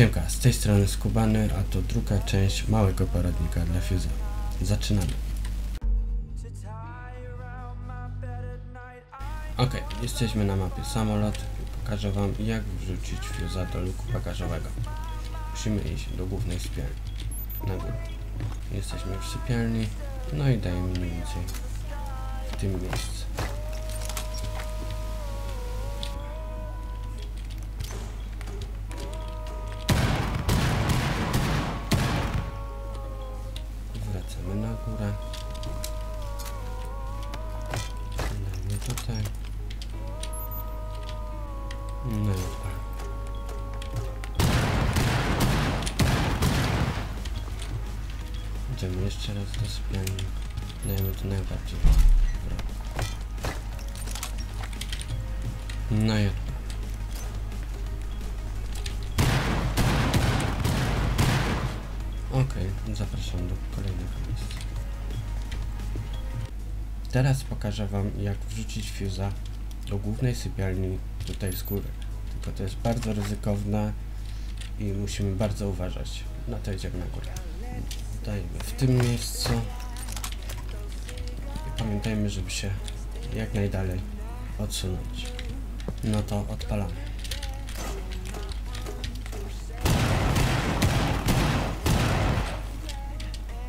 Siemka, z tej strony Skubany, a to druga część małego poradnika dla Fuze'a. Zaczynamy. Ok, jesteśmy na mapie samolot. Pokażę wam, jak wrzucić Fuze'a do luku bagażowego. Musimy iść do głównej sypialni. Na górę. Jesteśmy w sypialni, no i dajemy mniej więcej w tym miejscu. Wracamy na górę. Dajmy tutaj. No i tak. Idziemy jeszcze raz do sypialni. Dajemy to najbardziej. No i tak. Okej, zapraszam do kolejnego miejsca. Teraz pokażę wam, jak wrzucić Fuze'a do głównej sypialni tutaj z góry. Tylko to jest bardzo ryzykowne i musimy bardzo uważać. No to idziemy na górę. Dajemy w tym miejscu. I pamiętajmy, żeby się jak najdalej odsunąć. No to odpalamy.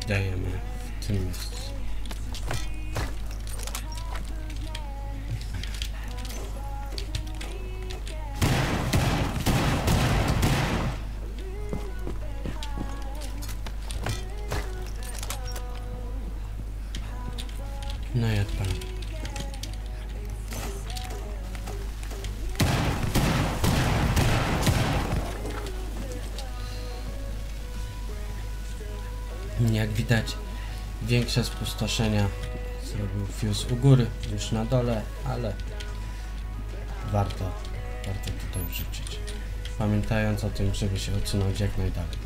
Dajemy w tym miejscu. No i odpalamy. Jak widać, większe spustoszenia zrobił Fuze u góry, już na dole, ale warto tutaj wrzucić. Pamiętając o tym, żeby się odsunąć jak najdalej.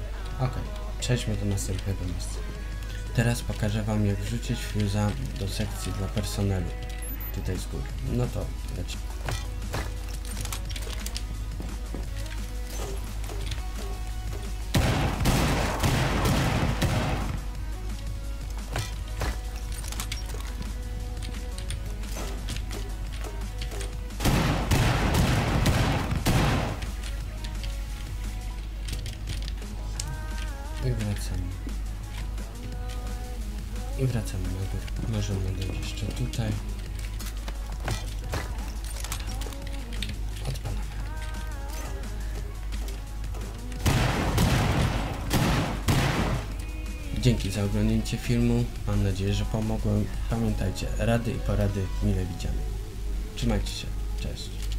Ok, przejdźmy do następnego miejsca. Teraz pokażę wam, jak wrzucić Fuze'a do sekcji dla personelu, tutaj z góry. No to lecimy. I wracamy na górę. Możemy dojść jeszcze tutaj. Odpalamy. Dzięki za oglądnięcie filmu. Mam nadzieję, że pomogłem. Pamiętajcie, rady i porady mile widziane. Trzymajcie się. Cześć.